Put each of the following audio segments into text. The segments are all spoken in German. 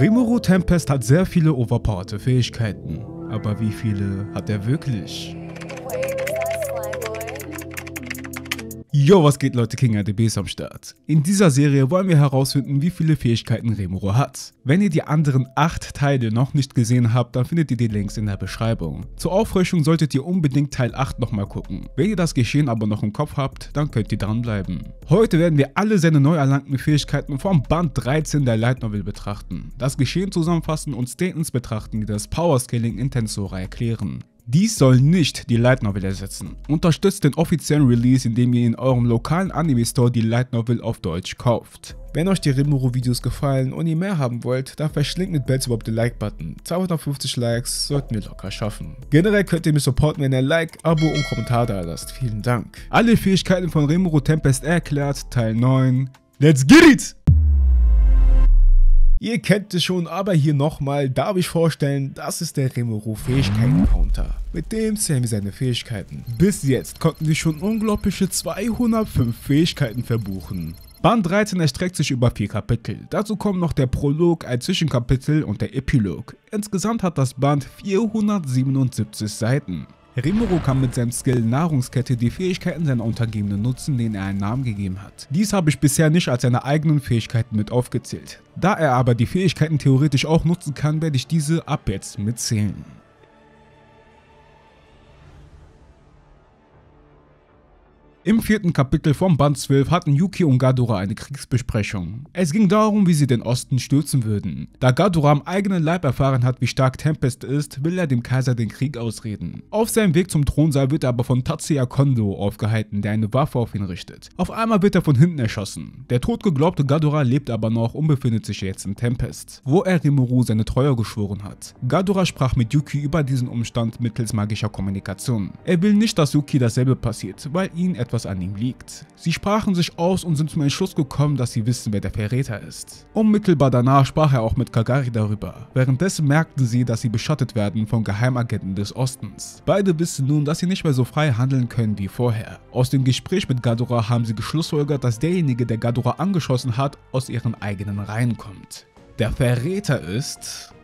Rimuru Tempest hat sehr viele overpowerte Fähigkeiten, aber wie viele hat er wirklich? Yo, was geht Leute, KingRDB ist am Start. In dieser Serie wollen wir herausfinden, wie viele Fähigkeiten Rimuru hat. Wenn ihr die anderen 8 Teile noch nicht gesehen habt, dann findet ihr die Links in der Beschreibung. Zur Auffrischung solltet ihr unbedingt Teil 8 nochmal gucken. Wenn ihr das Geschehen aber noch im Kopf habt, dann könnt ihr dranbleiben. Heute werden wir alle seine neu erlangten Fähigkeiten vom Band 13 der Light Novel betrachten, das Geschehen zusammenfassen und Statements betrachten, die das Powerscaling in Tensura erklären. Dies soll nicht die Light Novel ersetzen. Unterstützt den offiziellen Release, indem ihr in eurem lokalen Anime Store die Light Novel auf Deutsch kauft. Wenn euch die Rimuru Videos gefallen und ihr mehr haben wollt, dann verschlingt mit Bells überhaupt den Like-Button. 250 Likes sollten wir locker schaffen. Generell könnt ihr mich supporten, wenn ihr ein Like, Abo und Kommentar da lasst. Vielen Dank. Alle Fähigkeiten von Rimuru Tempest erklärt, Teil 9. Let's get it! Ihr kennt es schon, aber hier nochmal darf ich vorstellen, das ist der Rimuru Fähigkeiten-Counter. Mit dem zählen wir seine Fähigkeiten. Bis jetzt konnten wir schon unglaubliche 205 Fähigkeiten verbuchen. Band 13 erstreckt sich über 4 Kapitel. Dazu kommen noch der Prolog, ein Zwischenkapitel und der Epilog. Insgesamt hat das Band 477 Seiten. Rimuru kann mit seinem Skill Nahrungskette die Fähigkeiten seiner Untergebenen nutzen, denen er einen Namen gegeben hat. Dies habe ich bisher nicht als seine eigenen Fähigkeiten mit aufgezählt. Da er aber die Fähigkeiten theoretisch auch nutzen kann, werde ich diese ab jetzt mitzählen. Im 4. Kapitel vom Band 12 hatten Yuki und Gadora eine Kriegsbesprechung. Es ging darum, wie sie den Osten stürzen würden. Da Gadora am eigenen Leib erfahren hat, wie stark Tempest ist, will er dem Kaiser den Krieg ausreden. Auf seinem Weg zum Thronsaal wird er aber von Tatsuya Kondo aufgehalten, der eine Waffe auf ihn richtet. Auf einmal wird er von hinten erschossen. Der totgeglaubte Gadora lebt aber noch und befindet sich jetzt in Tempest, wo er Rimuru seine Treue geschworen hat. Gadora sprach mit Yuki über diesen Umstand mittels magischer Kommunikation. Er will nicht, dass Yuki dasselbe passiert, weil ihn etwas an ihm liegt. Sie sprachen sich aus und sind zum Entschluss gekommen, dass sie wissen, wer der Verräter ist. Unmittelbar danach sprach er auch mit Kagali darüber. Währenddessen merkten sie, dass sie beschattet werden von Geheimagenten des Ostens. Beide wissen nun, dass sie nicht mehr so frei handeln können wie vorher. Aus dem Gespräch mit Gadora haben sie geschlussfolgert, dass derjenige, der Gadora angeschossen hat, aus ihren eigenen Reihen kommt. Der Verräter ist...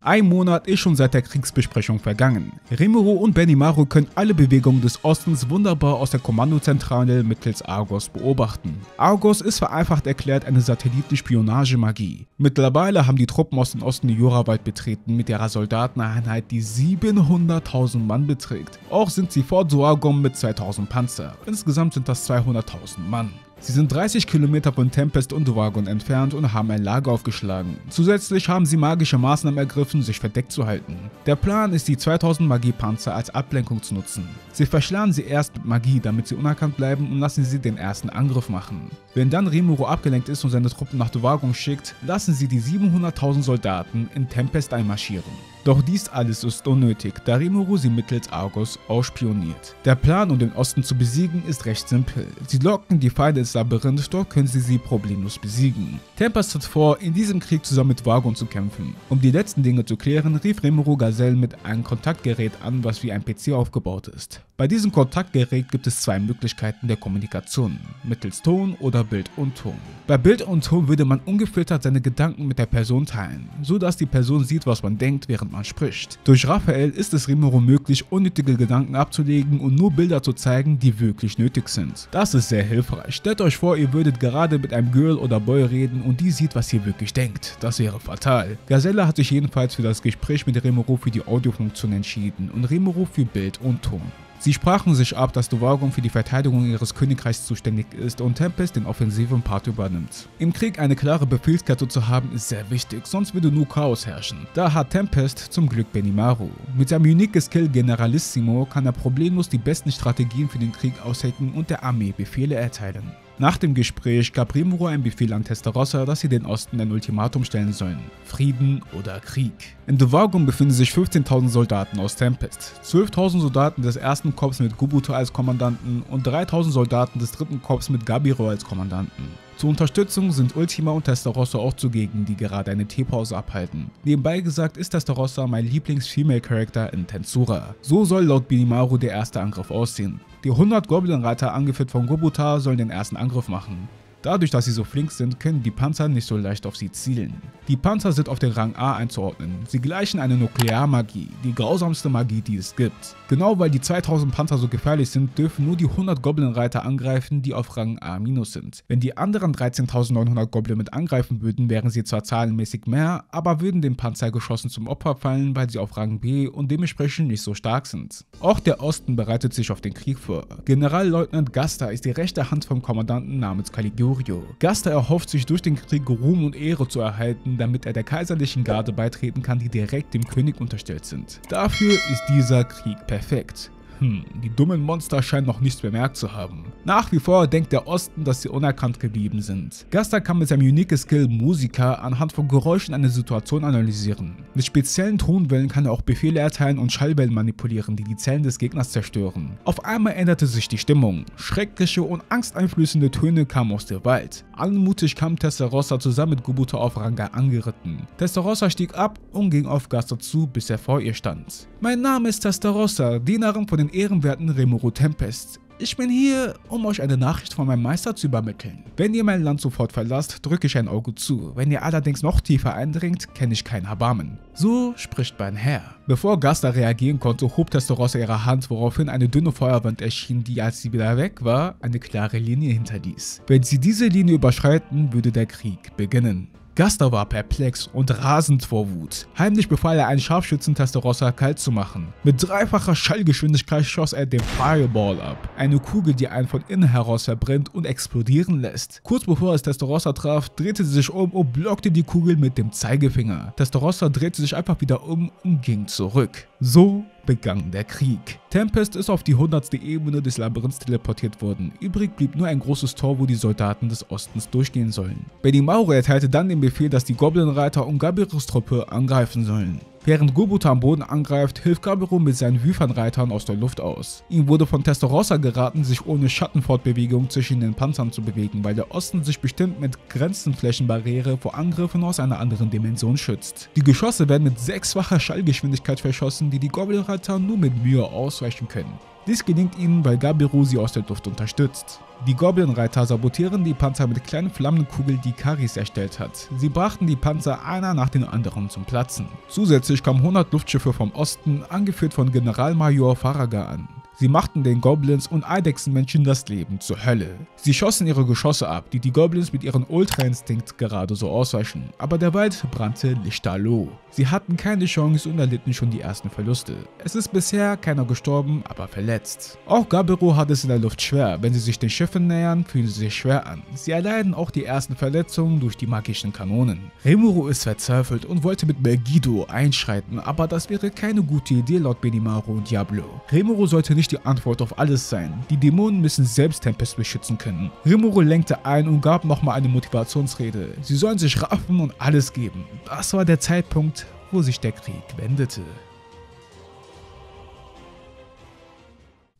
Ein Monat ist schon seit der Kriegsbesprechung vergangen. Rimuru und Benimaru können alle Bewegungen des Ostens wunderbar aus der Kommandozentrale mittels Argos beobachten. Argos ist vereinfacht erklärt eine Satellitenspionage-Magie. Mittlerweile haben die Truppen aus dem Osten die Jurawald betreten mit ihrer Soldateneinheit, die 700.000 Mann beträgt. Auch sind sie vor Zoargom mit 2.000 Panzer. Insgesamt sind das 200.000 Mann. Sie sind 30 Kilometer von Tempest und Dwargon entfernt und haben ein Lager aufgeschlagen. Zusätzlich haben sie magische Maßnahmen ergriffen, sich verdeckt zu halten. Der Plan ist, die 2000 Magiepanzer als Ablenkung zu nutzen. Sie verschleiern sie erst mit Magie, damit sie unerkannt bleiben, und lassen sie den ersten Angriff machen. Wenn dann Rimuru abgelenkt ist und seine Truppen nach Dwargon schickt, lassen sie die 700.000 Soldaten in Tempest einmarschieren. Doch dies alles ist unnötig, da Rimuru sie mittels Argos ausspioniert. Der Plan, um den Osten zu besiegen, ist recht simpel. Sie locken die Feinde ins Labyrinth, dort können sie problemlos besiegen. Tempest hat vor, in diesem Krieg zusammen mit Dwargon zu kämpfen. Um die letzten Dinge zu klären, rief Rimuru Gazelle mit einem Kontaktgerät an, was wie ein PC aufgebaut ist. Bei diesem Kontaktgerät gibt es 2 Möglichkeiten der Kommunikation, mittels Ton oder Bild und Ton. Bei Bild und Ton würde man ungefiltert seine Gedanken mit der Person teilen, so dass die Person sieht, was man denkt, während man spricht. Durch Raphael ist es Rimuru möglich, unnötige Gedanken abzulegen und nur Bilder zu zeigen, die wirklich nötig sind. Das ist sehr hilfreich. Stellt euch vor, ihr würdet gerade mit einem Girl oder Boy reden und die sieht, was ihr wirklich denkt. Das wäre fatal. Gazelle hat sich jedenfalls für das Gespräch mit Rimuru für die Audiofunktion entschieden und Rimuru für Bild und Ton. Sie sprachen sich ab, dass Dwargon für die Verteidigung ihres Königreichs zuständig ist und Tempest den offensiven Part übernimmt. Im Krieg eine klare Befehlskette zu haben ist sehr wichtig, sonst würde nur Chaos herrschen. Da hat Tempest zum Glück Benimaru. Mit seinem unique Skill Generalissimo kann er problemlos die besten Strategien für den Krieg aushecken und der Armee Befehle erteilen. Nach dem Gespräch gab Rimuru einen Befehl an Testarossa, dass sie den Osten ein Ultimatum stellen sollen: Frieden oder Krieg. In Dwargon befinden sich 15.000 Soldaten aus Tempest, 12.000 Soldaten des 1. Korps mit Gobuta als Kommandanten und 3.000 Soldaten des 3. Korps mit Gabiru als Kommandanten. Zur Unterstützung sind Ultima und Testarossa auch zugegen, die gerade eine Teepause abhalten. Nebenbei gesagt ist Testarossa mein Lieblings-Female-Charakter in Tensura. So soll laut Benimaru der erste Angriff aussehen. Die 100 Goblin-Reiter, angeführt von Gobuta, sollen den ersten Angriff machen. Dadurch, dass sie so flink sind, können die Panzer nicht so leicht auf sie zielen. Die Panzer sind auf den Rang A einzuordnen. Sie gleichen einer Nuklearmagie, die grausamste Magie, die es gibt. Genau weil die 2000 Panzer so gefährlich sind, dürfen nur die 100 Goblin-Reiter angreifen, die auf Rang A- sind. Wenn die anderen 13.900 Goblin mit angreifen würden, wären sie zwar zahlenmäßig mehr, aber würden den Panzergeschossen zum Opfer fallen, weil sie auf Rang B und dementsprechend nicht so stark sind. Auch der Osten bereitet sich auf den Krieg vor. Generalleutnant Gaster ist die rechte Hand vom Kommandanten namens Caligurio. Gaster erhofft sich durch den Krieg Ruhm und Ehre zu erhalten, damit er der kaiserlichen Garde beitreten kann, die direkt dem König unterstellt sind. Dafür ist dieser Krieg perfekt. Die dummen Monster scheinen noch nichts bemerkt zu haben. Nach wie vor denkt der Osten, dass sie unerkannt geblieben sind. Gaster kann mit seinem unique Skill Musiker anhand von Geräuschen eine Situation analysieren. Mit speziellen Tonwellen kann er auch Befehle erteilen und Schallwellen manipulieren, die die Zellen des Gegners zerstören. Auf einmal änderte sich die Stimmung. Schreckliche und angsteinflößende Töne kamen aus dem Wald. Anmutig kam Testarossa zusammen mit Gobuta auf Ranga angeritten. Testarossa stieg ab und ging auf Gaster zu, bis er vor ihr stand. Mein Name ist Testarossa, Dienerin von den ehrenwerten Rimuru Tempest. Ich bin hier, um euch eine Nachricht von meinem Meister zu übermitteln. Wenn ihr mein Land sofort verlasst, drücke ich ein Auge zu. Wenn ihr allerdings noch tiefer eindringt, kenne ich kein Erbarmen. So spricht mein Herr. Bevor Gaster reagieren konnte, hob Testarossa ihre Hand, woraufhin eine dünne Feuerwand erschien, die, als sie wieder weg war, eine klare Linie hinterließ. Wenn sie diese Linie überschreiten, würde der Krieg beginnen. Gaster war perplex und rasend vor Wut. Heimlich befahl er einen Scharfschützen, Testarossa kalt zu machen. Mit dreifacher Schallgeschwindigkeit schoss er den Fireball ab. Eine Kugel, die einen von innen heraus verbrennt und explodieren lässt. Kurz bevor es Testarossa traf, drehte sie sich um und blockte die Kugel mit dem Zeigefinger. Testarossa drehte sich einfach wieder um und ging zurück. So begann der Krieg. Tempest ist auf die 100. Ebene des Labyrinths teleportiert worden. Übrig blieb nur ein großes Tor, wo die Soldaten des Ostens durchgehen sollen. Benimaru erteilte dann den Befehl, dass die Goblin-Reiter und Gabirus Truppe angreifen sollen. Während Gobuta am Boden angreift, hilft Gabiru mit seinen Wiefernreitern aus der Luft aus. Ihm wurde von Testarossa geraten, sich ohne Schattenfortbewegung zwischen den Panzern zu bewegen, weil der Osten sich bestimmt mit Grenzenflächenbarriere vor Angriffen aus einer anderen Dimension schützt. Die Geschosse werden mit sechsfacher Schallgeschwindigkeit verschossen, die die Goblin-Reiter nur mit Mühe ausweichen können. Dies gelingt ihnen, weil Gabiru sie aus der Luft unterstützt. Die Goblin-Reiter sabotieren die Panzer mit kleinen Flammenkugeln, die Karis erstellt hat. Sie brachten die Panzer einer nach den anderen zum Platzen. Zusätzlich kamen 100 Luftschiffe vom Osten, angeführt von Generalmajor Farraga an. Sie machten den Goblins und Eidechsenmenschen das Leben zur Hölle. Sie schossen ihre Geschosse ab, die die Goblins mit ihrem Ultra-Instinkt gerade so ausweichen, aber der Wald brannte lichterloh. Sie hatten keine Chance und erlitten schon die ersten Verluste. Es ist bisher keiner gestorben, aber verletzt. Auch Gabiru hat es in der Luft schwer, wenn sie sich den Schiffen nähern, fühlen sie sich schwer an. Sie erleiden auch die ersten Verletzungen durch die magischen Kanonen. Rimuru ist verzweifelt und wollte mit Megiddo einschreiten, aber das wäre keine gute Idee laut Benimaru und Diablo. Rimuru sollte nicht die Antwort auf alles sein. Die Dämonen müssen selbst Tempest beschützen können. Rimuru lenkte ein und gab nochmal eine Motivationsrede. Sie sollen sich raffen und alles geben. Das war der Zeitpunkt, wo sich der Krieg wendete.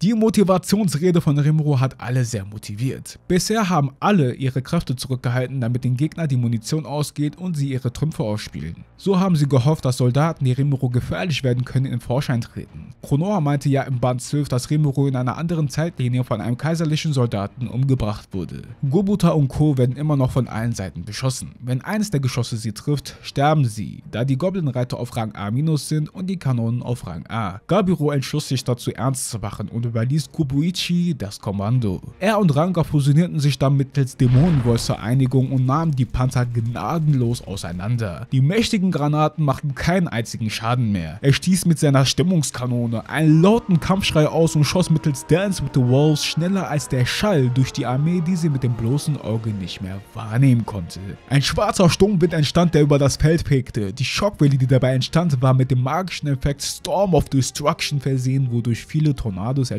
Die Motivationsrede von Rimuru hat alle sehr motiviert. Bisher haben alle ihre Kräfte zurückgehalten, damit den Gegner die Munition ausgeht und sie ihre Trümpfe ausspielen. So haben sie gehofft, dass Soldaten, die Rimuru gefährlich werden können, in Vorschein treten. Konoha meinte ja im Band 12, dass Rimuru in einer anderen Zeitlinie von einem kaiserlichen Soldaten umgebracht wurde. Gobuta und Co. werden immer noch von allen Seiten beschossen. Wenn eines der Geschosse sie trifft, sterben sie, da die Goblin-Reiter auf Rang A- sind und die Kanonen auf Rang A. Gabiru entschloss sich dazu, ernst zu machen und überließ Kubuichi das Kommando. Er und Ranga fusionierten sich dann mittels Dämonenwolf zur Einigung und nahmen die Panzer gnadenlos auseinander. Die mächtigen Granaten machten keinen einzigen Schaden mehr. Er stieß mit seiner Stimmungskanone einen lauten Kampfschrei aus und schoss mittels Dance with the Wolves schneller als der Schall durch die Armee, die sie mit dem bloßen Auge nicht mehr wahrnehmen konnte. Ein schwarzer Sturmwind entstand, der über das Feld fegte. Die Schockwelle, die dabei entstand, war mit dem magischen Effekt Storm of Destruction versehen, wodurch viele Tornados entstanden.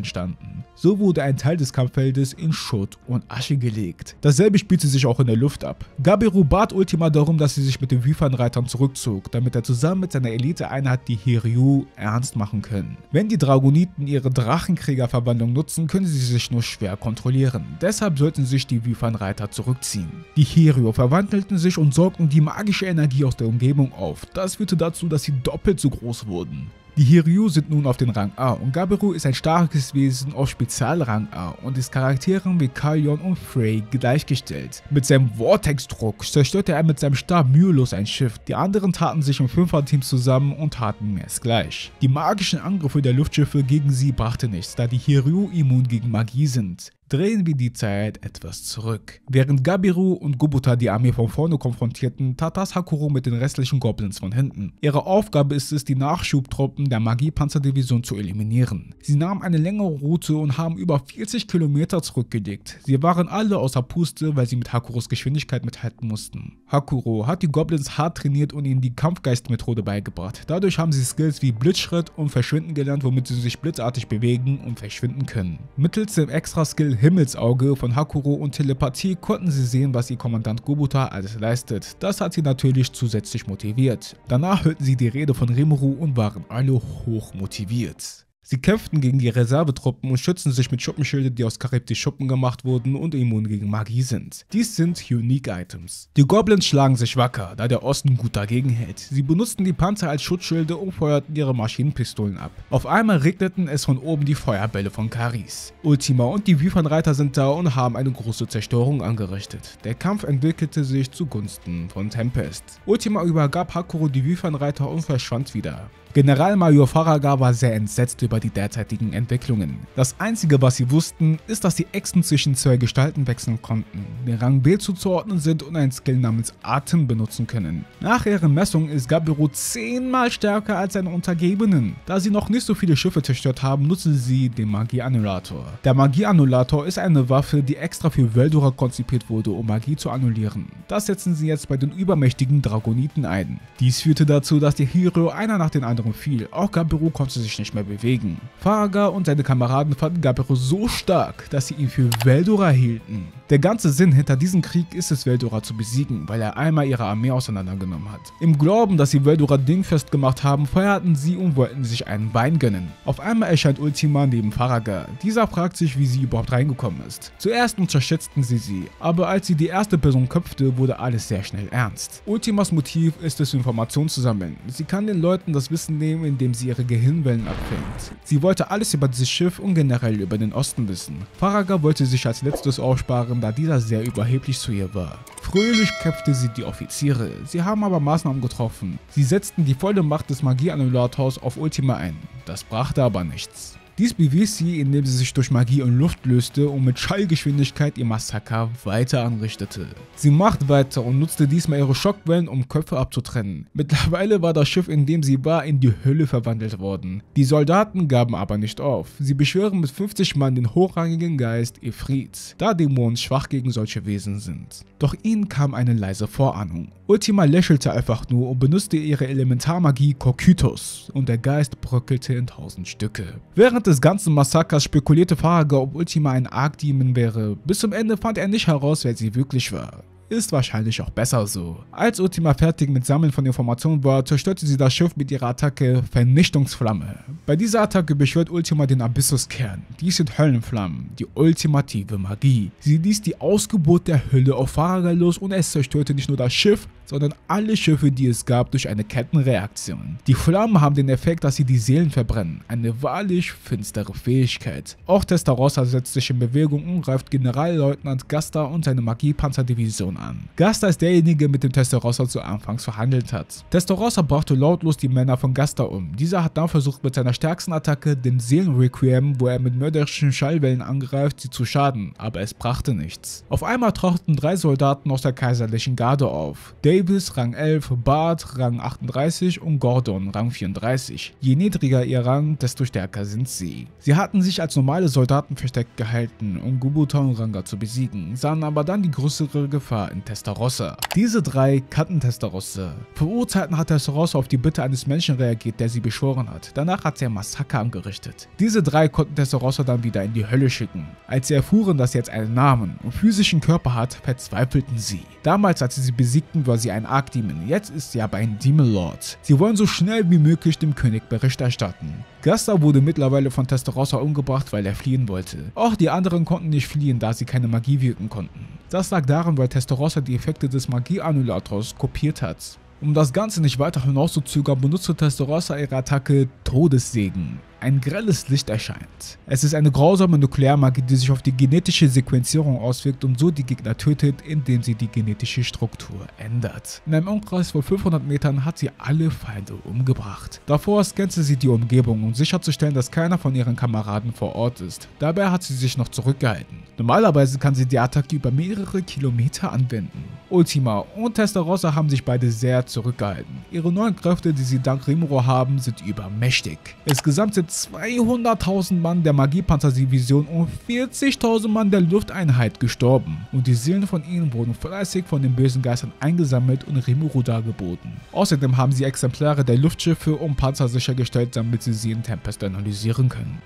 So wurde ein Teil des Kampffeldes in Schutt und Asche gelegt. Dasselbe spielte sich auch in der Luft ab. Gabiru bat Ultima darum, dass sie sich mit den Wiefernreitern zurückzog, damit er zusammen mit seiner Elite-Einheit die Hiryu ernst machen können. Wenn die Dragoniten ihre Drachenkriegerverwandlung nutzen, können sie sich nur schwer kontrollieren. Deshalb sollten sich die Wiefernreiter zurückziehen. Die Hiryu verwandelten sich und sorgten die magische Energie aus der Umgebung auf. Das führte dazu, dass sie doppelt so groß wurden. Die Hiryu sind nun auf den Rang A und Gabiru ist ein starkes Wesen auf Spezialrang A und ist Charakteren wie Kalion und Frey gleichgestellt. Mit seinem Vortex-Druck zerstörte er mit seinem Stab mühelos ein Schiff, die anderen taten sich in Fünferteams zusammen und taten es gleich. Die magischen Angriffe der Luftschiffe gegen sie brachte nichts, da die Hiryu immun gegen Magie sind. Drehen wir die Zeit etwas zurück. Während Gabiru und Gobuta die Armee von vorne konfrontierten, tat das Hakuro mit den restlichen Goblins von hinten. Ihre Aufgabe ist es, die Nachschubtruppen der Magiepanzerdivision zu eliminieren. Sie nahmen eine längere Route und haben über 40 Kilometer zurückgelegt. Sie waren alle außer Puste, weil sie mit Hakuros Geschwindigkeit mithalten mussten. Hakuro hat die Goblins hart trainiert und ihnen die Kampfgeistmethode beigebracht. Dadurch haben sie Skills wie Blitzschritt und Verschwinden gelernt, womit sie sich blitzartig bewegen und verschwinden können. Mittels dem Extra-Skill Himmelsauge von Hakuro und Telepathie konnten sie sehen, was ihr Kommandant Gobuta alles leistet. Das hat sie natürlich zusätzlich motiviert. Danach hörten sie die Rede von Rimuru und waren alle hoch motiviert. Sie kämpften gegen die Reservetruppen und schützten sich mit Schuppenschilden, die aus karibtisch Schuppen gemacht wurden und immun gegen Magie sind. Dies sind Unique Items. Die Goblins schlagen sich wacker, da der Osten gut dagegen hält. Sie benutzten die Panzer als Schutzschilde und feuerten ihre Maschinenpistolen ab. Auf einmal regneten es von oben die Feuerbälle von Karis. Ultima und die Wiefernreiter sind da und haben eine große Zerstörung angerichtet. Der Kampf entwickelte sich zugunsten von Tempest. Ultima übergab Hakuro die Wiefernreiter und verschwand wieder. Generalmajor Farraga war sehr entsetzt über die derzeitigen Entwicklungen. Das einzige, was sie wussten, ist, dass die Echsen zwischen zwei Gestalten wechseln konnten, den Rang B zuzuordnen sind und einen Skill namens Atem benutzen können. Nach ihren Messungen ist Gabiru 10-mal stärker als seine Untergebenen. Da sie noch nicht so viele Schiffe zerstört haben, nutzen sie den Magieannulator. Der Magieannulator ist eine Waffe, die extra für Veldora konzipiert wurde, um Magie zu annullieren. Das setzen sie jetzt bei den übermächtigen Dragoniten ein. Dies führte dazu, dass die Hiryu einer nach den anderen fiel. Auch Gabiru konnte sich nicht mehr bewegen. Farraga und seine Kameraden fanden Gabiru so stark, dass sie ihn für Veldora hielten. Der ganze Sinn hinter diesem Krieg ist es, Veldora zu besiegen, weil er einmal ihre Armee auseinandergenommen hat. Im Glauben, dass sie Veldora dingfest gemacht haben, feierten sie und wollten sich einen Wein gönnen. Auf einmal erscheint Ultima neben Farraga. Dieser fragt sich, wie sie überhaupt reingekommen ist. Zuerst unterschätzten sie, aber als sie die erste Person köpfte, wurde alles sehr schnell ernst. Ultimas Motiv ist es, Informationen zu sammeln. Sie kann den Leuten das Wissen nehmen, indem sie ihre Gehirnwellen abfängt. Sie wollte alles über dieses Schiff und generell über den Osten wissen. Farraga wollte sich als letztes aufsparen, da dieser sehr überheblich zu ihr war. Fröhlich kämpfte sie die Offiziere, sie haben aber Maßnahmen getroffen. Sie setzten die volle Macht des Magieannullators auf Ultima ein, das brachte aber nichts. Dies bewies sie, indem sie sich durch Magie und Luft löste und mit Schallgeschwindigkeit ihr Massaker weiter anrichtete. Sie macht weiter und nutzte diesmal ihre Schockwellen, um Köpfe abzutrennen. Mittlerweile war das Schiff, in dem sie war, in die Hölle verwandelt worden. Die Soldaten gaben aber nicht auf. Sie beschwören mit 50 Mann den hochrangigen Geist Ifrit, da Dämonen schwach gegen solche Wesen sind. Doch ihnen kam eine leise Vorahnung. Ultima lächelte einfach nur und benutzte ihre Elementarmagie Kokytos und der Geist bröckelte in 1000 Stücke. Während des ganzen Massakers spekulierte Farraga, ob Ultima ein Arc-Demon wäre. Bis zum Ende fand er nicht heraus, wer sie wirklich war. Ist wahrscheinlich auch besser so. Als Ultima fertig mit Sammeln von Informationen war, zerstörte sie das Schiff mit ihrer Attacke Vernichtungsflamme. Bei dieser Attacke beschwört Ultima den Abyssuskern. Dies sind Höllenflammen, die ultimative Magie. Sie ließ die Ausgeburt der Hölle auf Farraga los und es zerstörte nicht nur das Schiff, sondern alle Schiffe, die es gab, durch eine Kettenreaktion. Die Flammen haben den Effekt, dass sie die Seelen verbrennen. Eine wahrlich finstere Fähigkeit. Auch Testarossa setzt sich in Bewegung und greift Generalleutnant Gaster und seine Magiepanzerdivision an. Gaster ist derjenige, mit dem Testarossa zu Anfangs verhandelt hat. Testarossa brachte lautlos die Männer von Gaster um. Dieser hat dann versucht, mit seiner stärksten Attacke, dem Seelenrequiem, wo er mit mörderischen Schallwellen angreift, sie zu schaden, aber es brachte nichts. Auf einmal tauchten 3 Soldaten aus der kaiserlichen Garde auf. Davis Rang 11, Bart Rang 38 und Gordon Rang 34. Je niedriger ihr Rang, desto stärker sind sie. Sie hatten sich als normale Soldaten versteckt gehalten, um Gobuta und Ranga zu besiegen, sahen aber dann die größere Gefahr in Testarossa. Diese 3 kannten Testarossa. Verurteilten hat Testarossa auf die Bitte eines Menschen reagiert, der sie beschworen hat. Danach hat sie ein Massaker angerichtet. Diese 3 konnten Testarossa dann wieder in die Hölle schicken. Als sie erfuhren, dass sie jetzt einen Namen und physischen Körper hat, verzweifelten sie. Damals, als sie sie besiegten, war sie ein Arc-Demon, jetzt ist sie aber ein Demon-Lord. Sie wollen so schnell wie möglich dem König Bericht erstatten. Gaster wurde mittlerweile von Testarossa umgebracht, weil er fliehen wollte. Auch die anderen konnten nicht fliehen, da sie keine Magie wirken konnten. Das lag daran, weil Testarossa die Effekte des Magieannulators kopiert hat. Um das Ganze nicht weiter hinauszuzögern, benutzte Testarossa ihre Attacke Todessegen. Ein grelles Licht erscheint. Es ist eine grausame Nuklearmagie, die sich auf die genetische Sequenzierung auswirkt und so die Gegner tötet, indem sie die genetische Struktur ändert. In einem Umkreis von 500 Metern hat sie alle Feinde umgebracht. Davor scannte sie die Umgebung, um sicherzustellen, dass keiner von ihren Kameraden vor Ort ist. Dabei hat sie sich noch zurückgehalten. Normalerweise kann sie die Attacke über mehrere Kilometer anwenden. Ultima und Testarossa haben sich beide sehr zurückgehalten. Ihre neuen Kräfte, die sie dank Rimuru haben, sind übermächtig. Insgesamt sind 200.000 Mann der Magiepanzerdivision und 40.000 Mann der Lufteinheit gestorben und die Seelen von ihnen wurden fleißig von den bösen Geistern eingesammelt und Rimuru dargeboten. Außerdem haben sie Exemplare der Luftschiffe und Panzer sichergestellt, damit sie Rimuru Tempest analysieren können.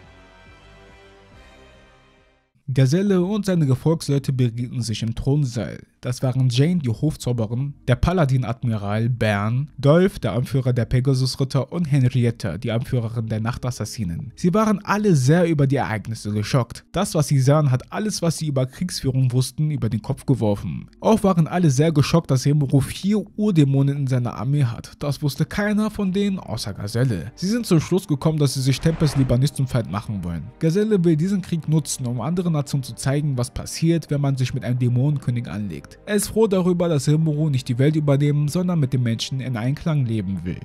Gazelle und seine Gefolgsleute berieten sich im Thronsaal. Das waren Jane, die Hofzauberin, der Paladin-Admiral Bern, Dolph, der Anführer der Pegasus-Ritter und Henrietta, die Anführerin der Nachtassassinen. Sie waren alle sehr über die Ereignisse geschockt. Das, was sie sahen, hat alles, was sie über Kriegsführung wussten, über den Kopf geworfen. Auch waren alle sehr geschockt, dass Rimuru 4 Urdämonen in seiner Armee hat. Das wusste keiner von denen außer Gazelle. Sie sind zum Schluss gekommen, dass sie sich Tempest lieber nicht zum Feind machen wollen. Gazelle will diesen Krieg nutzen, um anderen Nation zu zeigen, was passiert, wenn man sich mit einem Dämonenkönig anlegt. Er ist froh darüber, dass Rimuru nicht die Welt übernehmen, sondern mit den Menschen in Einklang leben will.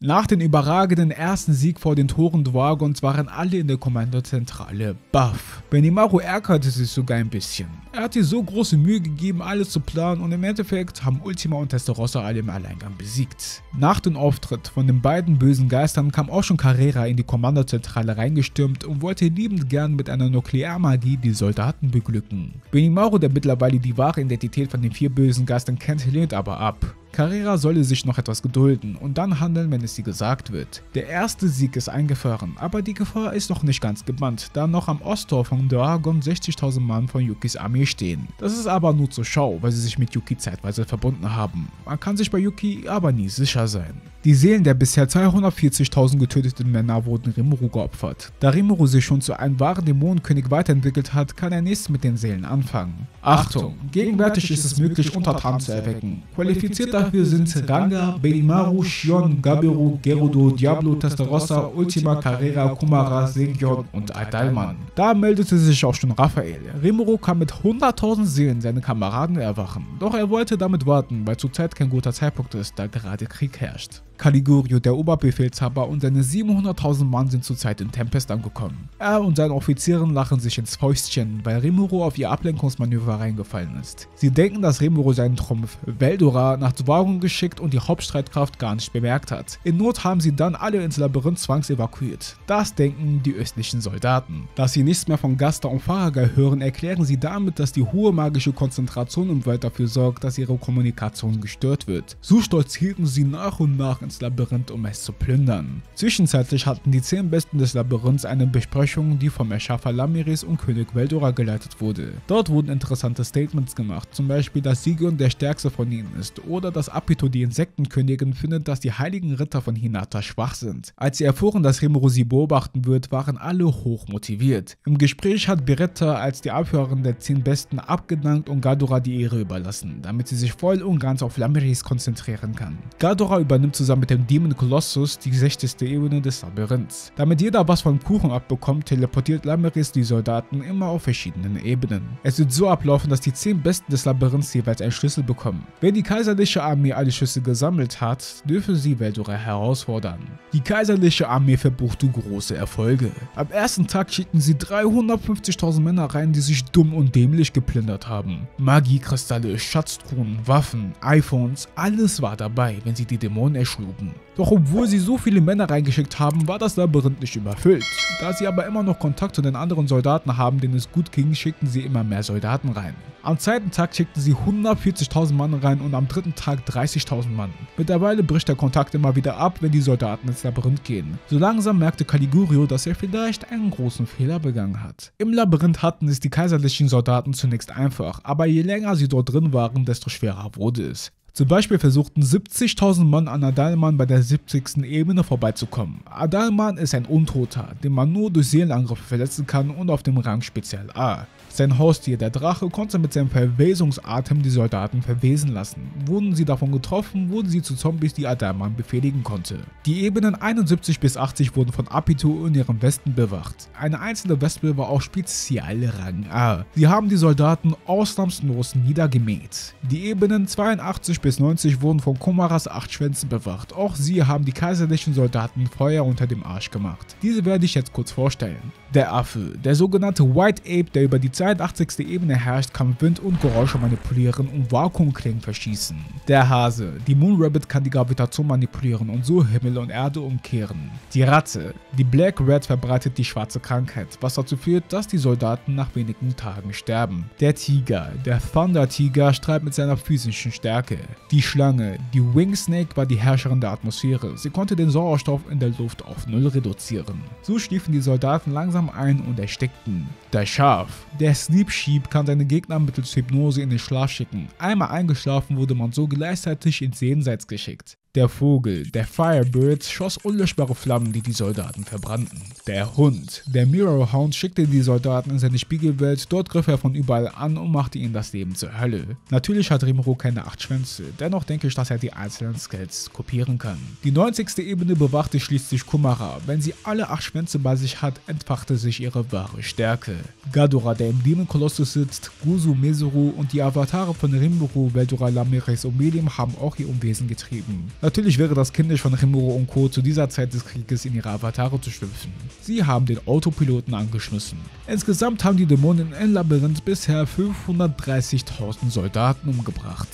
Nach dem überragenden ersten Sieg vor den Toren Dwargons waren alle in der Kommandozentrale baff. Benimaru ärgerte sich sogar ein bisschen. Er hat ihr so große Mühe gegeben, alles zu planen und im Endeffekt haben Ultima und Testarossa alle im Alleingang besiegt. Nach dem Auftritt von den beiden bösen Geistern kam auch schon Carrera in die Kommandozentrale reingestürmt und wollte liebend gern mit einer Nuklearmagie die Soldaten beglücken. Benimaru, der mittlerweile die wahre Identität von den 4 bösen Geistern kennt, lehnt aber ab. Carrera solle sich noch etwas gedulden und dann handeln, wenn es ihr gesagt wird. Der erste Sieg ist eingefahren, aber die Gefahr ist noch nicht ganz gebannt, da noch am Osttor von Dwargon 60.000 Mann von Yukis Armee stehen. Das ist aber nur zur Schau, weil sie sich mit Yuki zeitweise verbunden haben. Man kann sich bei Yuki aber nie sicher sein. Die Seelen der bisher 240.000 getöteten Männer wurden Rimuru geopfert. Da Rimuru sich schon zu einem wahren Dämonenkönig weiterentwickelt hat, kann er nichts mit den Seelen anfangen. Achtung! Gegenwärtig ist es möglich, Untertanen zu erwecken. Qualifiziert dafür sind Ranga, Benimaru, Shion, Gabiru, Gerudo, Diablo, Testarossa, Ultima, Carrera, Kumara, Segion und Adalman. Da meldete sich auch schon Raphael. Rimuru kann mit 100.000 Seelen seine Kameraden erwachen. Doch er wollte damit warten, weil zurzeit kein guter Zeitpunkt ist, da gerade Krieg herrscht. Caligurio, der Oberbefehlshaber und seine 700.000 Mann sind zurzeit in Tempest angekommen. Er und seine Offizieren lachen sich ins Fäustchen, weil Rimuru auf ihr Ablenkungsmanöver reingefallen ist. Sie denken, dass Rimuru seinen Trumpf Veldora nach Dwargon geschickt und die Hauptstreitkraft gar nicht bemerkt hat. In Not haben sie dann alle ins Labyrinth zwangsevakuiert. Das denken die östlichen Soldaten. Da sie nichts mehr von Gaster und Farraga hören, erklären sie damit, dass die hohe magische Konzentration im Wald dafür sorgt, dass ihre Kommunikation gestört wird. So stolz hielten sie nach und nach ins Labyrinth, um es zu plündern. Zwischenzeitlich hatten die 10 Besten des Labyrinths eine Besprechung, die vom Erschaffer Lamiris und König Veldora geleitet wurde. Dort wurden interessante Statements gemacht, zum Beispiel, dass Sigion der stärkste von ihnen ist oder dass Apito, die Insektenkönigin, findet, dass die heiligen Ritter von Hinata schwach sind. Als sie erfuhren, dass Rimuru sie beobachten wird, waren alle hoch motiviert. Im Gespräch hat Beretta als die Abhörerin der 10 Besten abgedankt und Gadora die Ehre überlassen, damit sie sich voll und ganz auf Lamiris konzentrieren kann. Gadora übernimmt zusammen mit dem Demon Colossus die 60. Ebene des Labyrinths. Damit jeder was vom Kuchen abbekommt, teleportiert Lamiris die Soldaten immer auf verschiedenen Ebenen. Es wird so ablaufen, dass die 10 Besten des Labyrinths jeweils einen Schlüssel bekommen. Wenn die kaiserliche Armee alle Schlüssel gesammelt hat, dürfen sie Veldora herausfordern. Die kaiserliche Armee verbuchte große Erfolge. Am ersten Tag schickten sie 350.000 Männer rein, die sich dumm und dämlich geplündert haben. Magiekristalle, Schatztruhen, Waffen, iPhones, alles war dabei, wenn sie die Dämonen erschlugen. Doch obwohl sie so viele Männer reingeschickt haben, war das Labyrinth nicht überfüllt. Da sie aber immer noch Kontakt zu den anderen Soldaten haben, denen es gut ging, schickten sie immer mehr Soldaten rein. Am zweiten Tag schickten sie 140.000 Mann rein und am dritten Tag 30.000 Mann. Mittlerweile bricht der Kontakt immer wieder ab, wenn die Soldaten ins Labyrinth gehen. So langsam merkte Caligurio, dass er vielleicht einen großen Fehler begangen hat. Im Labyrinth hatten es die kaiserlichen Soldaten zunächst einfach, aber je länger sie dort drin waren, desto schwerer wurde es. Zum Beispiel versuchten 70.000 Mann an Adalman bei der 70. Ebene vorbeizukommen. Adalman ist ein Untoter, den man nur durch Seelenangriffe verletzen kann und auf dem Rang Spezial A. Sein Haustier, der Drache, konnte mit seinem Verwesungsatem die Soldaten verwesen lassen. Wurden sie davon getroffen, wurden sie zu Zombies, die Adaman befehligen konnte. Die Ebenen 71 bis 80 wurden von Apitu und ihren Westen bewacht. Eine einzelne Wespe war auch Spezialrang A. Sie haben die Soldaten ausnahmslos niedergemäht. Die Ebenen 82 bis 90 wurden von Komaras 8 Schwänzen bewacht. Auch sie haben die kaiserlichen Soldaten Feuer unter dem Arsch gemacht. Diese werde ich jetzt kurz vorstellen. Der Affe, der sogenannte White Ape, der über die 82. Ebene herrscht, kann Wind und Geräusche manipulieren und Vakuumklingen verschießen. Der Hase, die Moon Rabbit kann die Gravitation manipulieren und so Himmel und Erde umkehren. Die Ratte, die Black Rat verbreitet die schwarze Krankheit, was dazu führt, dass die Soldaten nach wenigen Tagen sterben. Der Tiger, der Thunder Tiger, streitet mit seiner physischen Stärke. Die Schlange, die Wing Snake, war die Herrscherin der Atmosphäre. Sie konnte den Sauerstoff in der Luft auf Null reduzieren. So schliefen die Soldaten langsam ein und erstickten. Der Schaf, der Sleep Sheep, kann seine Gegner mittels Hypnose in den Schlaf schicken. Einmal eingeschlafen wurde man so gleichzeitig ins Jenseits geschickt. Der Vogel, der Firebird, schoss unlöschbare Flammen, die die Soldaten verbrannten. Der Hund, der Mirror Hound, schickte die Soldaten in seine Spiegelwelt, dort griff er von überall an und machte ihnen das Leben zur Hölle. Natürlich hat Rimuru keine 8 Schwänze, dennoch denke ich, dass er die einzelnen Skells kopieren kann. Die 90. Ebene bewachte schließlich Kumara, wenn sie alle 8 Schwänze bei sich hat, entfachte sich ihre wahre Stärke. Gadora, der im Demon-Kolossus sitzt, Guzu Mizuru und die Avatare von Rimuru, Veldora, Lamiris und Medium haben auch ihr Unwesen getrieben. Natürlich wäre das kindisch von Rimuru und Co. zu dieser Zeit des Krieges in ihre Avatare zu schlüpfen. Sie haben den Autopiloten angeschmissen. Insgesamt haben die Dämonen im Labyrinth bisher 530.000 Soldaten umgebracht.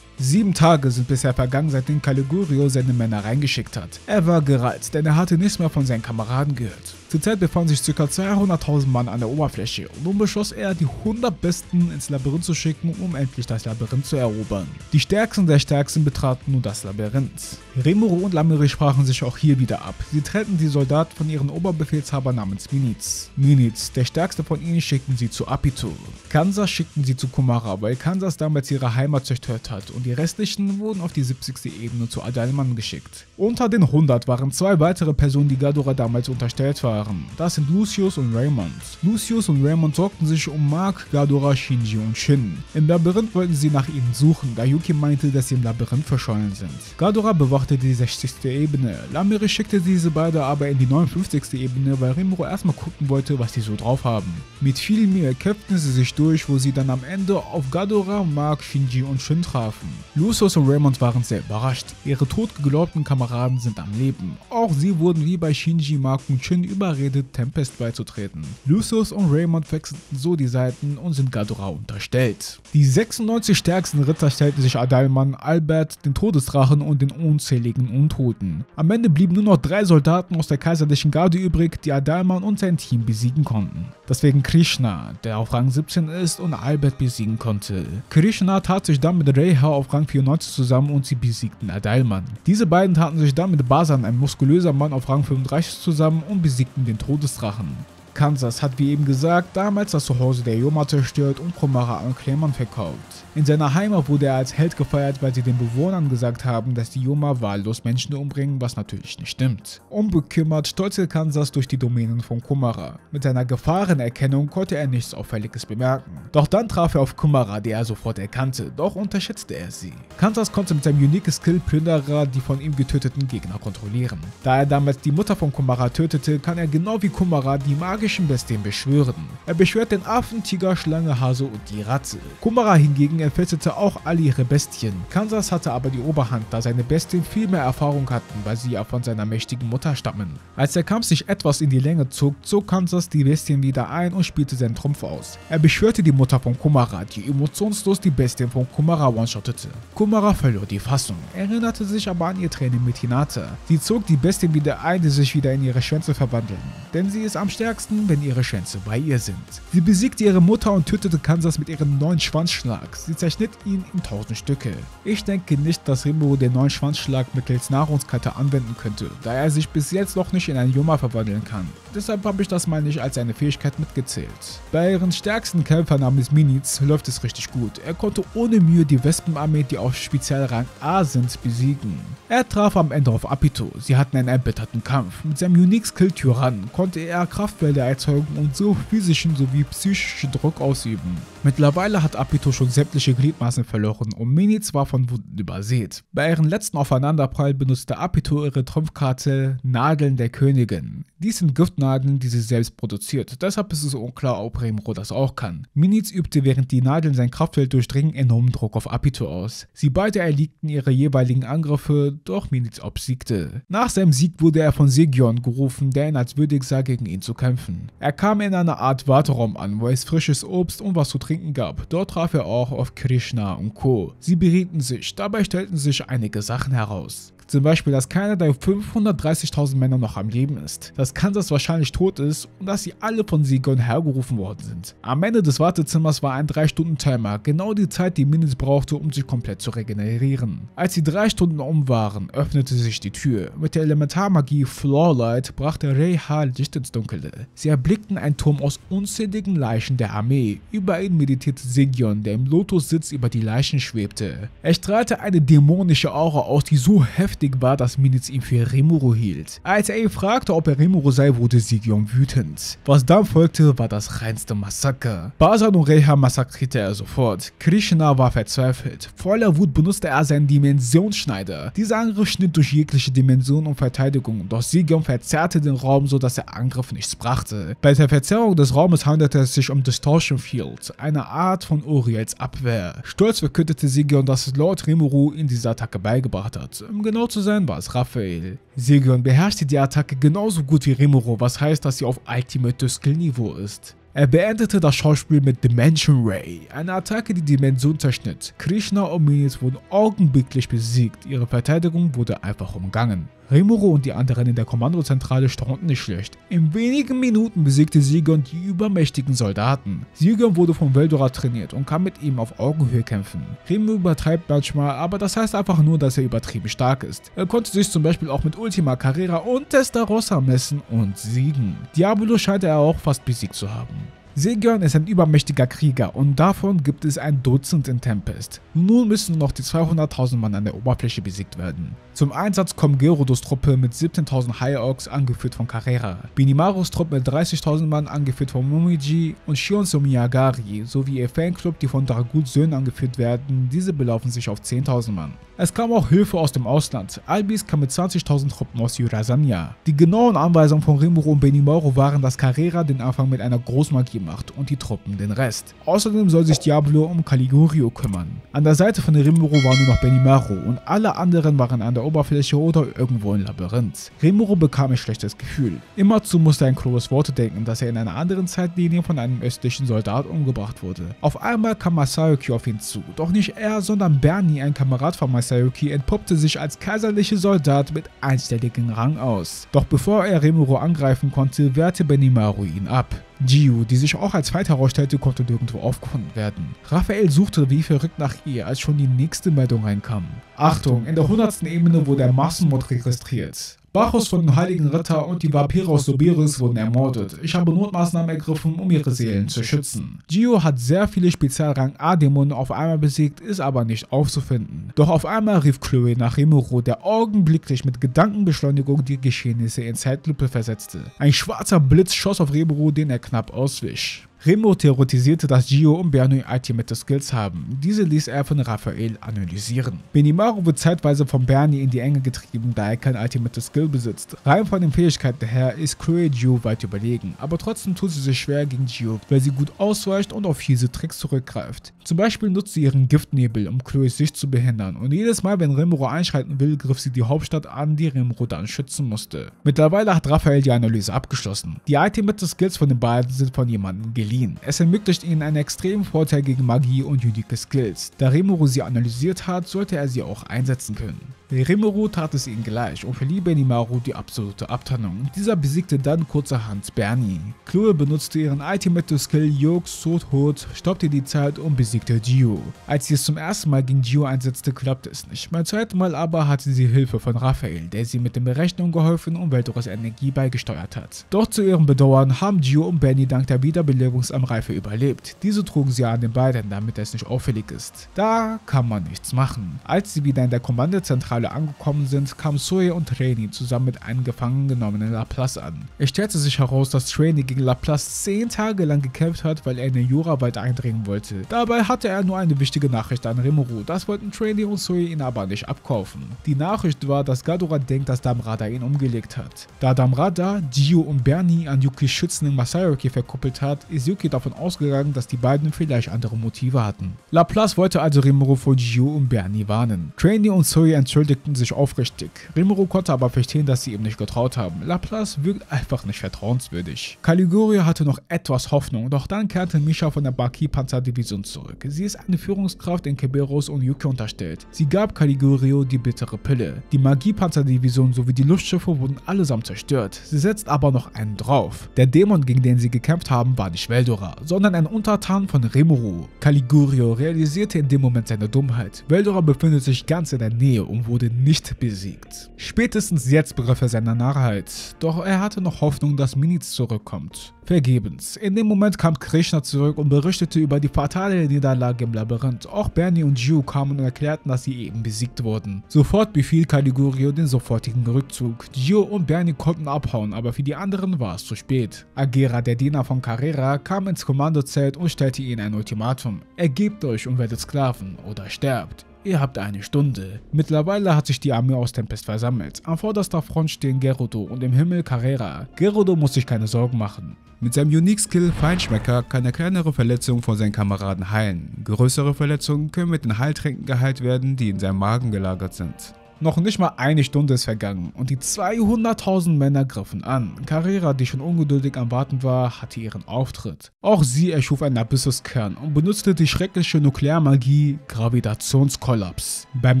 Sieben Tage sind bisher vergangen, seitdem Caligurio seine Männer reingeschickt hat. Er war gereizt, denn er hatte nichts mehr von seinen Kameraden gehört. Zurzeit befanden sich ca. 200.000 Mann an der Oberfläche und nun beschloss er, die 100 Besten ins Labyrinth zu schicken, um endlich das Labyrinth zu erobern. Die Stärksten der Stärksten betraten nun das Labyrinth. Rimuru und Lamiris sprachen sich auch hier wieder ab. Sie trennten die Soldaten von ihrem Oberbefehlshaber namens Miniz. Miniz, der stärkste von ihnen, schickten sie zu Apitu. Kansas schickten sie zu Kumara, weil Kansas damals ihre Heimat zerstört hat, und die restlichen wurden auf die 70. Ebene zu Adalman geschickt. Unter den 100 waren 2 weitere Personen, die Gadora damals unterstellt waren. Das sind Lucius und Raymond. Lucius und Raymond sorgten sich um Mark, Gadora, Shinji und Shin. Im Labyrinth wollten sie nach ihnen suchen, da Yuki meinte, dass sie im Labyrinth verschollen sind. Gadora bewachte die 60. Ebene. Lamiris schickte diese beide aber in die 59. Ebene, weil Rimuru erstmal gucken wollte, was die so drauf haben. Mit viel Mühe kämpften sie sich durch, wo sie dann am Ende auf Gadora, Mark, Shinji und Shin trafen. Lucius und Raymond waren sehr überrascht. Ihre totgeglaubten Kameraden sind am Leben. Auch sie wurden wie bei Shinji, Mark und Shin überredet, Tempest beizutreten. Lucius und Raymond wechselten so die Seiten und sind Gadora unterstellt. Die 96 stärksten Ritter stellten sich Adalman, Albert, den Todesdrachen und den unzähligen Untoten. Am Ende blieben nur noch 3 Soldaten aus der kaiserlichen Garde übrig, die Adalman und sein Team besiegen konnten. Deswegen Krishna, der auf Rang 17 ist und Albert besiegen konnte. Krishna tat sich dann mit Reha auf Rang 94 zusammen und sie besiegten Adalman. Diese beiden taten sich dann mit Basan, ein muskulöser Mann auf Rang 35 zusammen und besiegten den Todesdrachen. Kansas hat, wie eben gesagt, damals das Zuhause der Yoma zerstört und Komara an Clement verkauft. In seiner Heimat wurde er als Held gefeiert, weil sie den Bewohnern gesagt haben, dass die Yoma wahllos Menschen umbringen, was natürlich nicht stimmt. Unbekümmert stolzte Kansas durch die Domänen von Komara. Mit seiner Gefahrenerkennung konnte er nichts Auffälliges bemerken. Doch dann traf er auf Komara, die er sofort erkannte, doch unterschätzte er sie. Kansas konnte mit seinem unique Skill Plünderer die von ihm getöteten Gegner kontrollieren. Da er damals die Mutter von Komara tötete, kann er genau wie Komara die Magie Bestien beschwören. Er beschwört den Affen, Tiger, Schlange, Hase und die Ratte. Kumara hingegen entfesselte auch alle ihre Bestien. Kansas hatte aber die Oberhand, da seine Bestien viel mehr Erfahrung hatten, weil sie ja von seiner mächtigen Mutter stammen. Als der Kampf sich etwas in die Länge zog, zog Kansas die Bestien wieder ein und spielte seinen Trumpf aus. Er beschwörte die Mutter von Kumara, die emotionslos die Bestien von Kumara one-shottete. Kumara verlor die Fassung, erinnerte sich aber an ihr Training mit Hinata. Sie zog die Bestien wieder ein, die sich wieder in ihre Schwänze verwandeln, denn sie ist am stärksten retten, wenn ihre Schwänze bei ihr sind. Sie besiegte ihre Mutter und tötete Kansas mit ihrem neuen Schwanzschlag. Sie zerschnitt ihn in 1000 Stücke. Ich denke nicht, dass Rimuru den neuen Schwanzschlag mittels Nahrungskette anwenden könnte, da er sich bis jetzt noch nicht in einen Yoma verwandeln kann. Deshalb habe ich das mal nicht als eine Fähigkeit mitgezählt. Bei ihren stärksten Kämpfer namens Miniz läuft es richtig gut. Er konnte ohne Mühe die Wespenarmee, die auf Spezialrang A sind, besiegen. Er traf am Ende auf Apito. Sie hatten einen erbitterten Kampf. Mit seinem Unique Skill Tyrann konnte er Kraftfelder erzeugen und so physischen sowie psychischen Druck ausüben. Mittlerweile hat Apito schon sämtliche Gliedmaßen verloren und Miniz war von Wunden übersät. Bei ihren letzten Aufeinanderprall benutzte Apito ihre Trumpfkarte Nadeln der Königin. Dies sind Giftnadeln, die sie selbst produziert. Deshalb ist es unklar, ob Rimuru das auch kann. Miniz übte, während die Nadeln sein Kraftfeld durchdringen, enormen Druck auf Apito aus. Sie beide erliegten ihre jeweiligen Angriffe, doch Miniz obsiegte. Nach seinem Sieg wurde er von Segion gerufen, der ihn als würdig sah, gegen ihn zu kämpfen. Er kam in einer Art Warteraum an, wo es frisches Obst und was zu trinken gab. Dort traf er auch auf Krishna und Co. Sie berieten sich, dabei stellten sich einige Sachen heraus. Zum Beispiel, dass keiner der 530.000 Männer noch am Leben ist, dass Kansas wahrscheinlich tot ist und dass sie alle von Segion hergerufen worden sind. Am Ende des Wartezimmers war ein 3-Stunden-Timer, genau die Zeit, die Miniz brauchte, um sich komplett zu regenerieren. Als die 3 Stunden um waren, öffnete sich die Tür. Mit der Elementarmagie Floorlight brachte Reiha Licht ins Dunkle. Sie erblickten einen Turm aus unzähligen Leichen der Armee. Über ihn meditierte Segion, der im Lotussitz über die Leichen schwebte. Er strahlte eine dämonische Aura aus, die so heftig war, dass Miniz ihn für Rimuru hielt. Als er ihn fragte, ob er Rimuru sei, wurde Segion wütend. Was dann folgte, war das reinste Massaker. Basan und Reiha massakrierte er sofort. Krishna war verzweifelt. Voller Wut benutzte er seinen Dimensionsschneider. Dieser Angriff schnitt durch jegliche Dimension und Verteidigung, doch Segion verzerrte den Raum, sodass der Angriff nichts brachte. Bei der Verzerrung des Raumes handelte es sich um Distortion Field, eine Art von Uriels Abwehr. Stolz verkündete Segion, dass Lord Rimuru ihm diese Attacke beigebracht hat. Im genau zu sein war es Raphael. Segion beherrschte die Attacke genauso gut wie Rimuru, was heißt, dass sie auf Ultimate Skill-Niveau ist. Er beendete das Schauspiel mit Dimension Ray, eine Attacke, die Dimension zerschnitt. Krishna und Miniz wurden augenblicklich besiegt, ihre Verteidigung wurde einfach umgangen. Rimuru und die anderen in der Kommandozentrale staunten nicht schlecht. In wenigen Minuten besiegte Segion die übermächtigen Soldaten. Segion wurde von Veldora trainiert und kann mit ihm auf Augenhöhe kämpfen. Rimuru übertreibt manchmal, aber das heißt einfach nur, dass er übertrieben stark ist. Er konnte sich zum Beispiel auch mit Ultima, Carrera und Testarossa messen und siegen. Diablo scheint er auch fast besiegt zu haben. Segion ist ein übermächtiger Krieger und davon gibt es ein Dutzend in Tempest. Nun müssen noch die 200.000 Mann an der Oberfläche besiegt werden. Zum Einsatz kommen Gerudos Truppe mit 17.000 High Orcs, angeführt von Carrera, Benimarus Truppe mit 30.000 Mann, angeführt von Momiji, und Shionso Miyagari sowie ihr Fanclub, die von Draguts Söhnen angeführt werden. Diese belaufen sich auf 10.000 Mann. Es kam auch Hilfe aus dem Ausland. Albis kam mit 20.000 Truppen aus Yurasania. Die genauen Anweisungen von Rimuru und Benimaru waren, dass Carrera den Anfang mit einer Großmagie macht und die Truppen den Rest. Außerdem soll sich Diablo um Caligurio kümmern. An der Seite von Rimuru war nur noch Benimaru und alle anderen waren an der Oberfläche oder irgendwo im Labyrinth. Rimuru bekam ein schlechtes Gefühl. Immerzu musste er an Chloes Worte denken, dass er in einer anderen Zeitlinie von einem östlichen Soldat umgebracht wurde. Auf einmal kam Masayuki auf ihn zu, doch nicht er, sondern Bernie, ein Kamerad von Masayuki, entpuppte sich als kaiserlicher Soldat mit einstelligem Rang aus. Doch bevor er Rimuru angreifen konnte, wehrte Benimaru ihn ab. Jiu, die sich auch als Feind herausstellte, konnte nirgendwo aufgefunden werden. Raphael suchte wie verrückt nach ihr, als schon die nächste Meldung reinkam. Achtung, in der 100. Ebene wurde ein Massenmord registriert. Bacchus von den Heiligen Ritter und die Vampire aus Soberis wurden ermordet. Ich habe Notmaßnahmen ergriffen, um ihre Seelen zu schützen. Gio hat sehr viele Spezialrang A-Dämonen auf einmal besiegt, ist aber nicht aufzufinden. Doch auf einmal rief Chloe nach Rimuru, der augenblicklich mit Gedankenbeschleunigung die Geschehnisse in Zeitlupe versetzte. Ein schwarzer Blitz schoss auf Rimuru, den er knapp auswich. Rimuru theoretisierte, dass Gio und Bernie Ultimate Skills haben. Diese ließ er von Raphael analysieren. Benimaru wird zeitweise von Bernie in die Enge getrieben, da er kein Ultimate Skill besitzt. Rein von den Fähigkeiten her ist Chloe Gio weit überlegen, aber trotzdem tut sie sich schwer gegen Gio, weil sie gut ausweicht und auf fiese Tricks zurückgreift. Zum Beispiel nutzt sie ihren Giftnebel, um Chloes Sicht zu behindern, und jedes Mal, wenn Rimuru einschreiten will, griff sie die Hauptstadt an, die Rimuru dann schützen musste. Mittlerweile hat Raphael die Analyse abgeschlossen. Die Ultimate Skills von den beiden sind von jemandem geliehen. Es ermöglicht ihnen einen extremen Vorteil gegen Magie und unique Skills. Da Rimuru sie analysiert hat, sollte er sie auch einsetzen können. Rimuru tat es ihnen gleich und verlieh Benimaru die absolute Abtrennung. Dieser besiegte dann kurzerhand Bernie. Chloe benutzte ihren Ultimate Skill Yokes Sword Hood, stoppte die Zeit und besiegte Gio. Als sie es zum ersten Mal gegen Gio einsetzte, klappte es nicht. Beim zweiten Mal aber hatte sie Hilfe von Raphael, der sie mit den Berechnungen geholfen und Veldoras Energie beigesteuert hat. Doch zu ihrem Bedauern haben Gio und Benny dank der Wiederbelebungsanreife überlebt. Diese trugen sie an den beiden, damit es nicht auffällig ist. Da kann man nichts machen. Als sie wieder in der Kommandozentrale angekommen sind, kamen Soe und Trainee zusammen mit einem gefangen genommenen Laplace an. Es stellte sich heraus, dass Trainee gegen Laplace 10 Tage lang gekämpft hat, weil er in den Jurawald eindringen wollte. Dabei hatte er nur eine wichtige Nachricht an Rimuru, das wollten Trainee und Soe ihn aber nicht abkaufen. Die Nachricht war, dass Gadora denkt, dass Damrada ihn umgelegt hat. Da Damrada, Gio und Bernie an Yukis schützenden Masayoki verkuppelt hat, ist Yuki davon ausgegangen, dass die beiden vielleicht andere Motive hatten. Laplace wollte also Rimuru vor Gio und Bernie warnen. Trainee und Soe entschuldigten sich aufrichtig. Rimuru konnte aber verstehen, dass sie ihm nicht getraut haben. Laplace wirkt einfach nicht vertrauenswürdig. Caliguri hatte noch etwas Hoffnung, doch dann kehrte Misha von der Baki-Panzerdivision zurück. Sie ist eine Führungskraft in Kerberos und Yuki unterstellt. Sie gab Caligurio die bittere Pille. Die Magie-Panzerdivision sowie die Luftschiffe wurden allesamt zerstört. Sie setzt aber noch einen drauf. Der Dämon, gegen den sie gekämpft haben, war nicht Veldora, sondern ein Untertan von Rimuru. Caligurio realisierte in dem Moment seine Dummheit. Veldora befindet sich ganz in der Nähe und wurde nicht besiegt. Spätestens jetzt begriff er seine Narrheit, doch er hatte noch Hoffnung, dass Miniz zurückkommt. Vergebens. In dem Moment kam Krishna zurück und berichtete über die fatale Niederlage im Labyrinth. Auch Bernie und Gio kamen und erklärten, dass sie eben besiegt wurden. Sofort befiel Caligurio den sofortigen Rückzug. Gio und Bernie konnten abhauen, aber für die anderen war es zu spät. Agera, der Diener von Carrera, kam ins Kommandozelt und stellte ihnen ein Ultimatum. Ergebt euch und werdet Sklaven oder sterbt. Ihr habt eine Stunde. Mittlerweile hat sich die Armee aus Tempest versammelt. An vorderster Front stehen Gerudo und im Himmel Carrera. Gerudo muss sich keine Sorgen machen. Mit seinem Unique-Skill Feinschmecker kann er kleinere Verletzungen von seinen Kameraden heilen. Größere Verletzungen können mit den Heiltränken geheilt werden, die in seinem Magen gelagert sind. Noch nicht mal eine Stunde ist vergangen und die 200.000 Männer griffen an. Carrera, die schon ungeduldig am Warten war, hatte ihren Auftritt. Auch sie erschuf einen Abyssuskern und benutzte die schreckliche Nuklearmagie Gravitationskollaps. Beim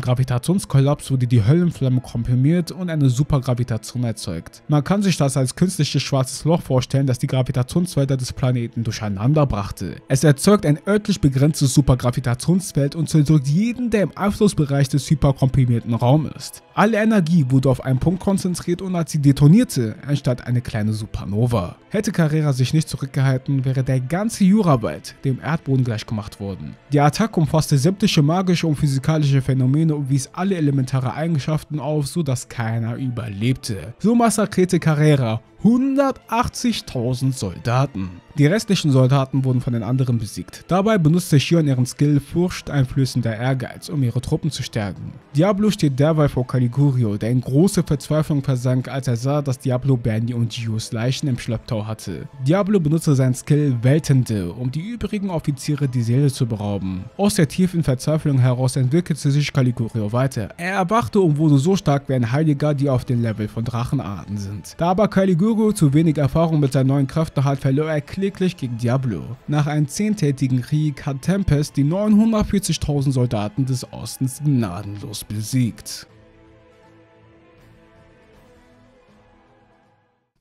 Gravitationskollaps wurde die Höllenflamme komprimiert und eine Supergravitation erzeugt. Man kann sich das als künstliches schwarzes Loch vorstellen, das die Gravitationsfelder des Planeten durcheinander brachte. Es erzeugt ein örtlich begrenztes Supergravitationsfeld und zerdrückt jeden, der im Einflussbereich des hyperkomprimierten Raumes ist. Alle Energie wurde auf einen Punkt konzentriert und als sie detonierte, entstand eine kleine Supernova. Hätte Carrera sich nicht zurückgehalten, wäre der ganze Jurawald dem Erdboden gleichgemacht worden. Die Attacke umfasste sämtliche magische und physikalische Phänomene und wies alle elementare Eigenschaften auf, sodass keiner überlebte. So massakrierte Carrera 180.000 Soldaten. Die restlichen Soldaten wurden von den anderen besiegt. Dabei benutzte Shion ihren Skill furchteinflößender Ehrgeiz, um ihre Truppen zu stärken. Diablo steht derweil vor Caligurio, der in große Verzweiflung versank, als er sah, dass Diablo Bernie und Gios Leichen im Schlepptau hatte. Diablo benutzte seinen Skill Weltende, um die übrigen Offiziere die Seele zu berauben. Aus der tiefen Verzweiflung heraus entwickelte sich Caligurio weiter. Er erwachte und wurde so stark wie ein Heiliger, die auf dem Level von Drachenarten sind. Da aber Caligurio zu wenig Erfahrung mit seiner neuen Kraft hat, verlor er kläglich gegen Diablo. Nach einem 10-tägigen Krieg hat Tempest die 940.000 Soldaten des Ostens gnadenlos besiegt.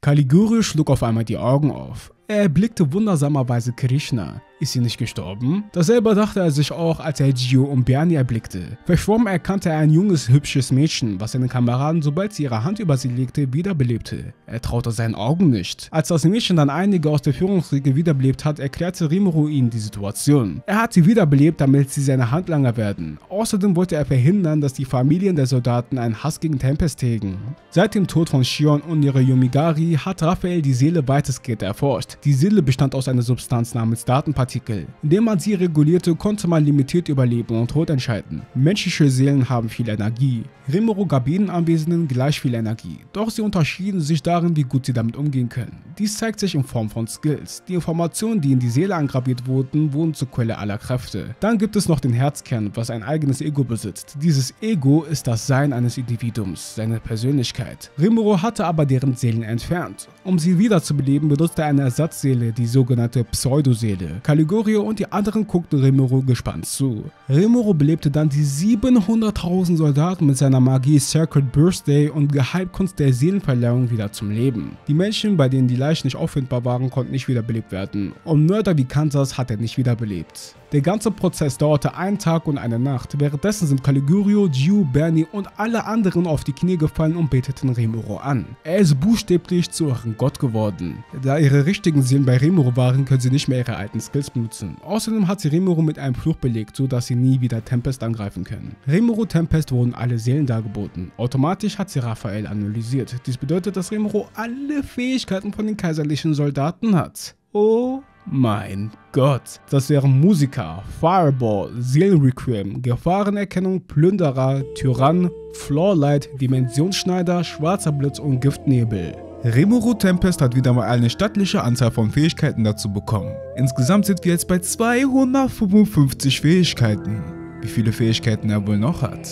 Caligurio schlug auf einmal die Augen auf. Er erblickte wundersamerweise Krishna. Ist sie nicht gestorben? Dasselbe dachte er sich auch, als er Gio und Bernie erblickte. Verschwommen erkannte er ein junges, hübsches Mädchen, was seine Kameraden, sobald sie ihre Hand über sie legte, wiederbelebte. Er traute seinen Augen nicht. Als das Mädchen dann einige aus der Führungsriege wiederbelebt hat, erklärte Rimuru ihnen die Situation. Er hat sie wiederbelebt, damit sie seine Handlanger werden. Außerdem wollte er verhindern, dass die Familien der Soldaten einen Hass gegen Tempest hegen. Seit dem Tod von Shion und ihrer Yomigari hat Raphael die Seele weitestgehend erforscht. Die Seele bestand aus einer Substanz namens Datenpartikel. Indem man sie regulierte, konnte man limitiert überleben und Tod entscheiden. Menschliche Seelen haben viel Energie. Rimuru gab jeden Anwesenden gleich viel Energie, doch sie unterschieden sich darin, wie gut sie damit umgehen können. Dies zeigt sich in Form von Skills. Die Informationen, die in die Seele eingraviert wurden, wurden zur Quelle aller Kräfte. Dann gibt es noch den Herzkern, was ein eigenes Ego besitzt. Dieses Ego ist das Sein eines Individuums, seine Persönlichkeit. Rimuru hatte aber deren Seelen entfernt. Um sie wiederzubeleben, benutzte er eine Ersatzseele, die sogenannte Pseudoseele. Caligorio und die anderen guckten Rimuru gespannt zu. Rimuru belebte dann die 700.000 Soldaten mit seiner Magie Sacred Birthday und Geheimkunst der Seelenverleihung wieder zum Leben. Die Menschen, bei denen die Leichen nicht auffindbar waren, konnten nicht wiederbelebt werden und Mörder wie Kansas hat er nicht wiederbelebt. Der ganze Prozess dauerte einen Tag und eine Nacht, währenddessen sind Caligorio, Jiu, Bernie und alle anderen auf die Knie gefallen und beteten Rimuru an. Er ist buchstäblich zu ihrem Gott geworden. Da ihre richtigen Seelen bei Rimuru waren, können sie nicht mehr ihre alten Skills benutzen. Außerdem hat sie Rimuru mit einem Fluch belegt, sodass sie nie wieder Tempest angreifen können. Rimuru Tempest wurden alle Seelen dargeboten. Automatisch hat sie Raphael analysiert. Dies bedeutet, dass Rimuru alle Fähigkeiten von den kaiserlichen Soldaten hat. Oh mein Gott, das wären Musiker, Fireball, Seelenrequiem, Gefahrenerkennung, Plünderer, Tyrann, Floorlight, Dimensionsschneider, Schwarzer Blitz und Giftnebel. Rimuru Tempest hat wieder mal eine stattliche Anzahl von Fähigkeiten dazu bekommen. Insgesamt sind wir jetzt bei 255 Fähigkeiten. Wie viele Fähigkeiten er wohl noch hat?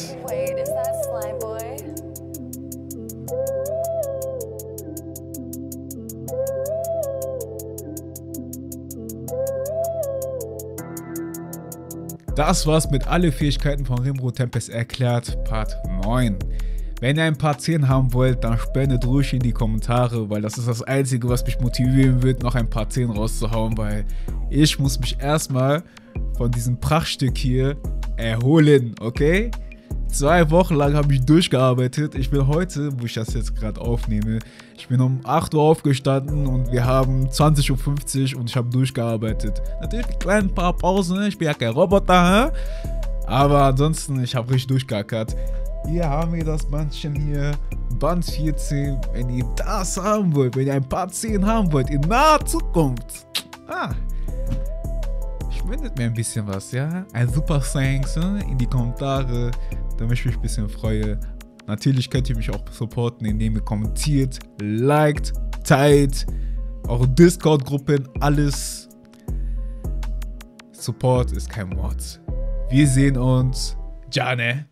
Das war's mit alle Fähigkeiten von Rimuru Tempest erklärt, Part 9. Wenn ihr ein paar 10 haben wollt, dann spendet ruhig in die Kommentare, weil das ist das einzige, was mich motivieren wird, noch ein paar 10 rauszuhauen, weil ich muss mich erstmal von diesem Prachtstück hier erholen, okay? 2 Wochen lang habe ich durchgearbeitet. Ich bin heute, wo ich das jetzt gerade aufnehme, ich bin um 8 Uhr aufgestanden und wir haben 20.50 Uhr und ich habe durchgearbeitet. Natürlich ein klein paar Pausen, ich bin ja kein Roboter, aber ansonsten, ich habe richtig durchgeackert. Hier haben wir das Bandchen hier, Band 14. Wenn ihr das haben wollt, wenn ihr ein paar 10 haben wollt, in naher Zukunft, spendet mir ein bisschen was, ja? Ein super Thanks in die Kommentare, damit ich mich ein bisschen freue. Natürlich könnt ihr mich auch supporten, indem ihr kommentiert, liked, teilt, eure Discord-Gruppen, alles. Support ist kein Wort. Wir sehen uns. Ciao, ne?